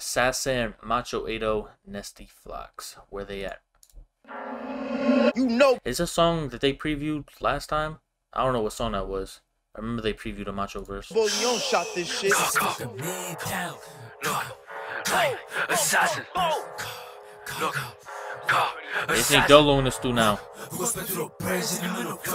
Assasin, Macho 8OH, Nesty Floxks. Where they at? You know, it's a song that they previewed last time. I don't know what song that was. I remember they previewed a Macho verse. Well, you don't shot this shit. Assassin. Look. They think Dolo in the stew now.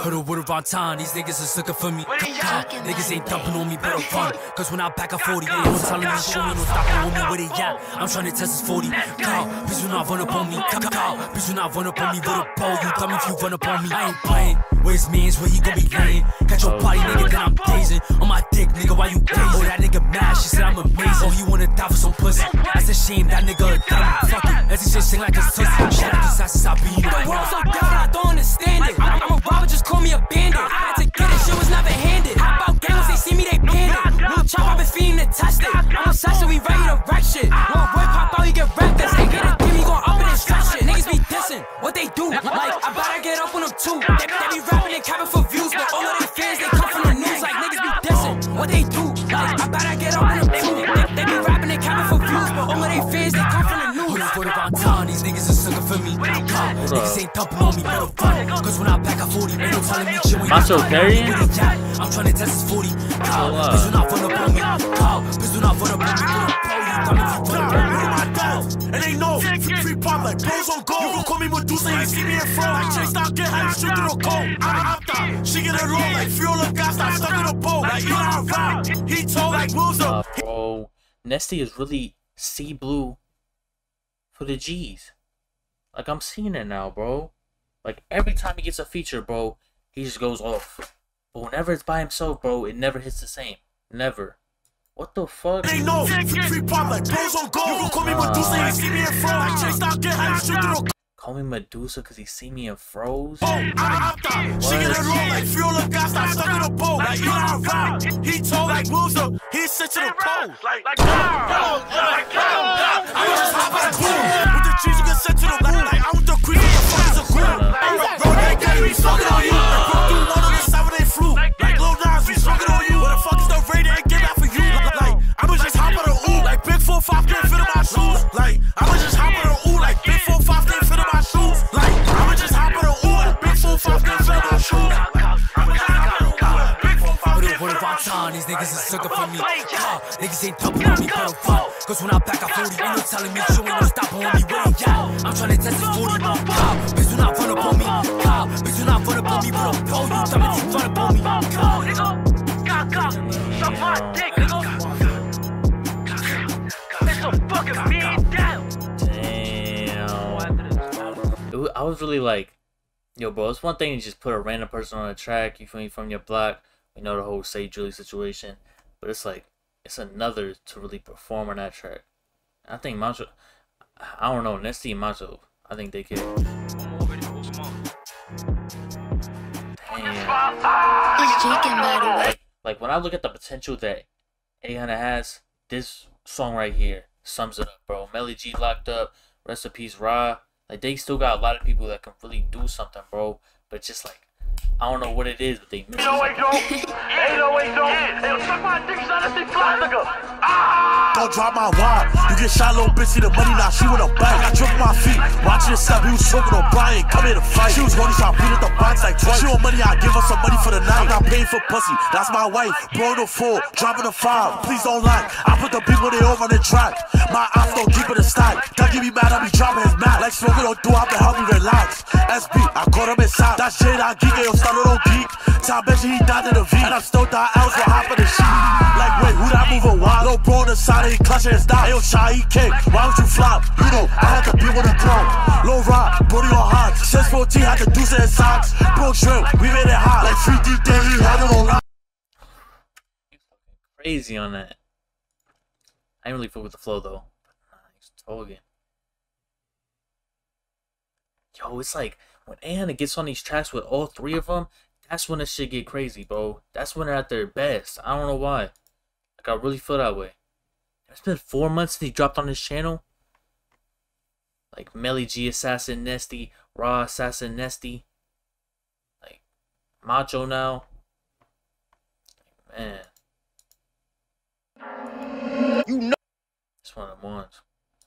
Heard a word about time, these niggas is looking for me. Niggas ain't dumping on me, better run. Cause when I back a 40, they don't tell me, show me, no stopping with me where they at. I'm trying to test this 40. Cow, bitch, you not run up on me. Cow, bitch, you not run up on me with a bow. You dumb if you run up on me. I ain't playing. Where's man's where he gon' be laying? Catch your body, nigga, then I'm tasing. On my dick, nigga, why you gazing? Oh, that nigga mad, she said I'm amazing. Oh, he wanna die for some pussy. That's a shame, that nigga a dummy. Fuck it, that's his shit, like a tussie. Shout out to Sassis, I be you right now. I don't understand it. I'm a robber, just call me a bandit. I had to get it, shit was never handed. How about gangs, they see me, they bandit. Little chop, I've been feeding to test it. I'm obsessed, we ready to wreck shit. When a boy pop out, you get reckless. They get a team, he gon' up it and stretch it. Niggas be dissing, what they do. Like, I better get up on them too. They be rapping, they capping for views. But all of their fans, they come from the news. Like, niggas be dissing, what they do. Like, I better get up on them too. They be rapping, they capping for views. But all of their fans, they come from the news. What about time? These niggas is sucking for me. Niggas ain't dumping on me, better run. Cause when I pack a 40, ain't no time to meet you. Macho carrying? I'm trying to test this 40. Bitch, do not run up on me. Bitch, do not run up on me. You dumb if you run up on me. And they know. Free pop like bros on gold. You gon' call me Medusa, you see me in front. Like chicks, stop get high, shoot through the cold. I opt out. She get it low. Like Fiola got stuck in a bowl. Like you know how I ride. He told like wolves up. Bro, Nesty is really sea blue. For the G's. Like, I'm seeing it now, bro. Like, every time he gets a feature, bro, he just goes off. But whenever it's by himself, bro, it never hits the same. Never. What the fuck? They know. Free pop like bros on gold. You gon' call me Medusa, you see me in fro. Like, chicks stop get high, shoot through the. Call me Medusa cause he see me in froze? Oh, I opt out. She get it wrong like Fiola got stuck in a bowl. Like, you know how I ride. He told like wolves up. He sits to the pole. Like, these niggas is sucker for me. Niggas ain't dumping on me, better run. Cause when I back a 40, ain't no telling me you ain't no stopping on me. Where they at? I'm trying to test this 40. Bitch, do not run up on me. Bitch, do not run up on me, bro. You dumb if you run up on me. Nigga, suck my dick, nigga. It's a fucking mean down. Damn. I was really like, yo, bro, it's one thing to just put a random person on a track, you feel me, from your block. You know, the whole Say Julie situation, but it's like, it's another to really perform on that track. I think Macho, I don't know, Nesty and Macho, I think they can. Damn. Like, when I look at the potential that A-Hunter has, this song right here sums it up, bro. Melly G locked up, rest in peace, Ra. Like, they still got a lot of people that can really do something, bro, but just like, I don't know what it is, but they miss it. 808 808 suck my dick, Nesty Floxks. Don't drop my wine. You get shot, little bitch, see the money, now she with a bite. I drip my feet, watching the step, we was choking O'Brien, come here to fight. She was one shot, beat at the box like twice. She want money, I give her some money for the night. I'm not paying for pussy, that's my wife. Blowing a 4, dropping a 5, please don't lie. I put the people they over on the track. My eyes don't keep it in stock. Don't get me mad, I be dropping his mouth. Like smoking don't do, I have to help me relax. SB, I caught him inside. That's Jade, I geek, yo, started on geek. Time bet you he died in the V. And I stole die else for half of the sheet. Like, wait, who that moving wild? No bro on the side, he clutching his dime. Ayo, shy, he kick. Why would you flop? You know, I had to be with a pro. Low rock, booty on hot. Since 14, had to deuce in his socks. Bro, shrimp, we made it hot. Like, 3D day, he had it on lock. Crazy on that. I didn't really fuck with the flow, though. He's talking. Yo, it's like, when A-Hunter gets on these tracks with all three of them, that's when this shit get crazy, bro. That's when they're at their best. I don't know why. Like, I really feel that way. It's been 4 months since he dropped on this channel. Like, Melly G, Assasin, Nesty, Raw, Assasin, Nesty. Like, Macho now. Man. You know. It's time once.